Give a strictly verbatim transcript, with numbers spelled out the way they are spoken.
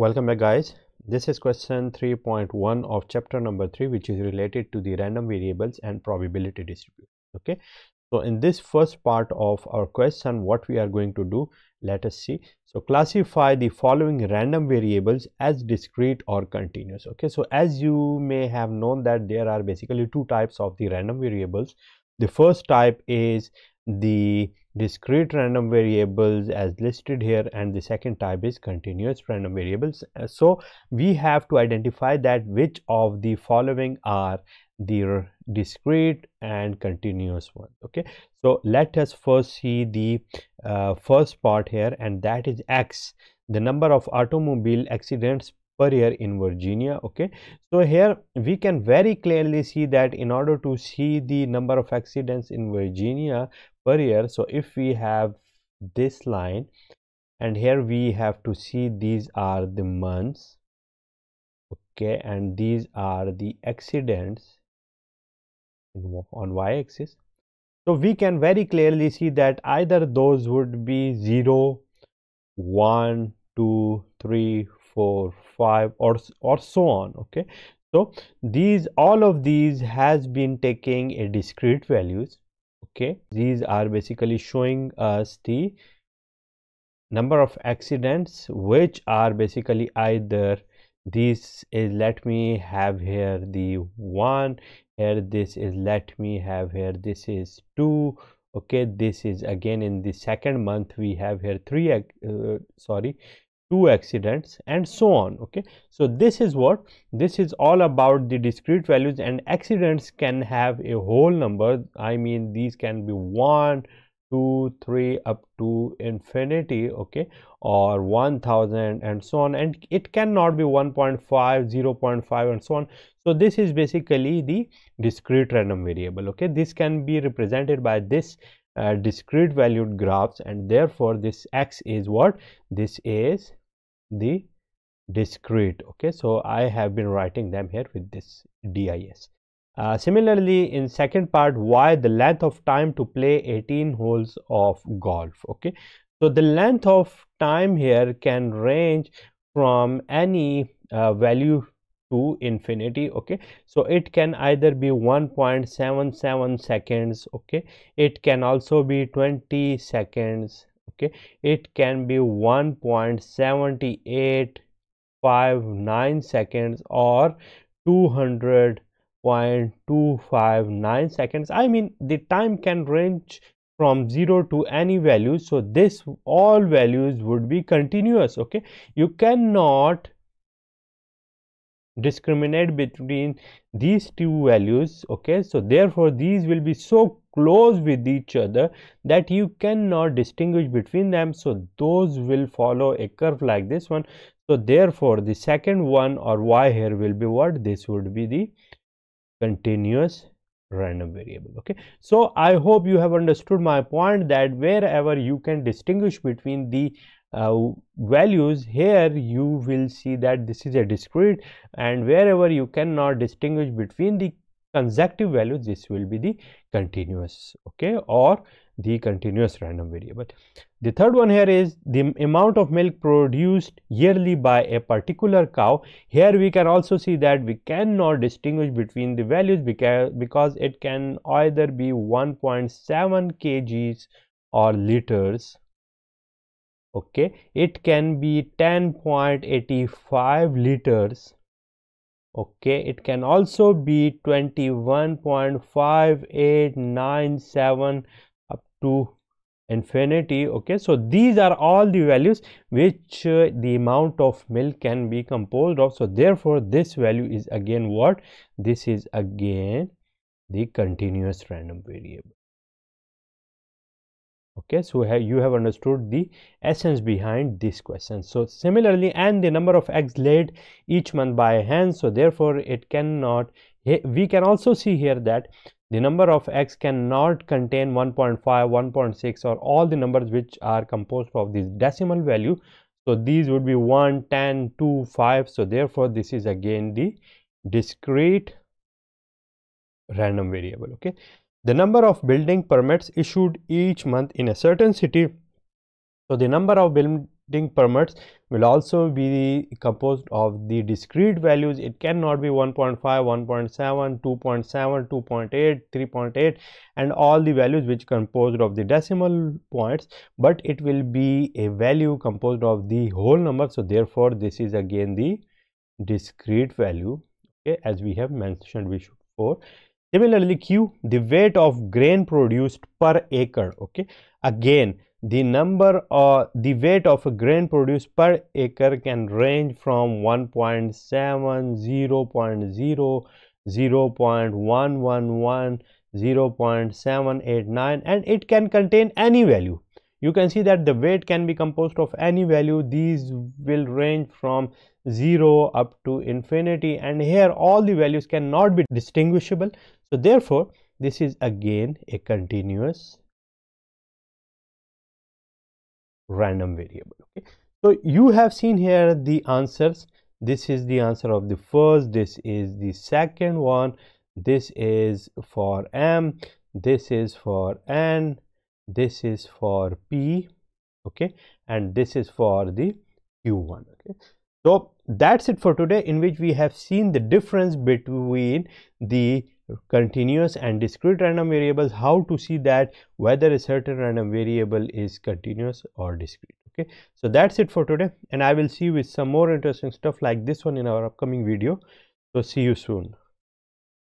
Welcome back, guys. This is question three point one of chapter number three, which is related to the random variables and probability distribution. Okay, so in this first part of our question, what we are going to do, let us see. So classify the following random variables as discrete or continuous. Okay, so as you may have known that there are basically two types of the random variables. The first type is the discrete random variables as listed here, and the second type is continuous random variables. So we have to identify that which of the following are the discrete and continuous one. Okay, so let us first see the uh, first part here, and that is X, the number of automobile accidents per year in Virginia. Okay, so here we can very clearly see that in order to see the number of accidents in Virginia per year, so if we have this line, and here we have to see these are the months, okay, and these are the accidents on y-axis. So we can very clearly see that either those would be zero, one, two, three, four, five, or or so on. Okay, so these, all of these has been taking a discrete values. Okay, these are basically showing us the number of accidents which are basically either, this is, let me have here the one, here this is, let me have here, this is two. Okay, this is again in the second month we have here three uh, sorry two accidents, and so on. Okay, so this is what, this is all about the discrete values, and accidents can have a whole number. I mean, these can be one, two, three up to infinity, okay, or one thousand and so on, and it cannot be one point five, zero point five and so on. So this is basically the discrete random variable. Okay, this can be represented by this uh, discrete valued graphs, and therefore this X is what, this is the discrete. Okay, so I have been writing them here with this D I S. Uh, similarly, in second part, Y, the length of time to play eighteen holes of golf. Okay, so the length of time here can range from any uh, value to infinity. Okay, so it can either be one point seven seven seconds. Okay, it can also be twenty seconds. Okay, it can be one point seven eight five nine seconds, or two hundred point two five nine seconds. I mean, the time can range from zero to any value, so this all values would be continuous. Okay, you cannot discriminate between these two values. Okay, so therefore these will be so close with each other that you cannot distinguish between them, so those will follow a curve like this one. So therefore the second one, or Y here, will be what, this would be the continuous random variable. Okay, so I hope you have understood my point, that wherever you can distinguish between the uh, values, here you will see that this is a discrete, and wherever you cannot distinguish between the consecutive values, this will be the continuous, okay, or the continuous random variable. The third one here is the amount of milk produced yearly by a particular cow. Here we can also see that we cannot distinguish between the values, because because it can either be one point seven kilograms or liters. Okay, it can be ten point eight five liters. Okay, it can also be twenty-one point five eight nine seven up to infinity. Okay, so these are all the values which uh, the amount of milk can be composed of. So therefore this value is again what, this is again the continuous random variable. Okay, so you have understood the essence behind this question. So similarly, and the number of eggs laid each month by hand, so therefore it cannot, we can also see here that the number of eggs cannot contain one point five, one point six, or all the numbers which are composed of this decimal value. So these would be one, ten, two, five, so therefore this is again the discrete random variable. Okay, the number of building permits issued each month in a certain city, so the number of permits will also be composed of the discrete values. It cannot be one point five, one point seven, two point seven, two point eight, three point eight and all the values which composed of the decimal points, but it will be a value composed of the whole number. So therefore this is again the discrete value, okay, as we have mentioned before. Similarly, Q, the weight of grain produced per acre, okay, again the number or uh, the weight of a grain produced per acre can range from one point seven, zero point zero, zero point one one one, zero point seven eight nine, and it can contain any value. You can see that the weight can be composed of any value. These will range from zero up to infinity, and here all the values cannot be distinguishable. So therefore this is again a continuous random variable, okay. So you have seen here the answers. This is the answer of the first, this is the second one, this is for M, this is for N, this is for P, okay, and this is for the Q one, okay. So that's it for today, in which we have seen the difference between the continuous and discrete random variables, how to see that whether a certain random variable is continuous or discrete, okay. So that's it for today, and I will see you with some more interesting stuff like this one in our upcoming video. So see you soon.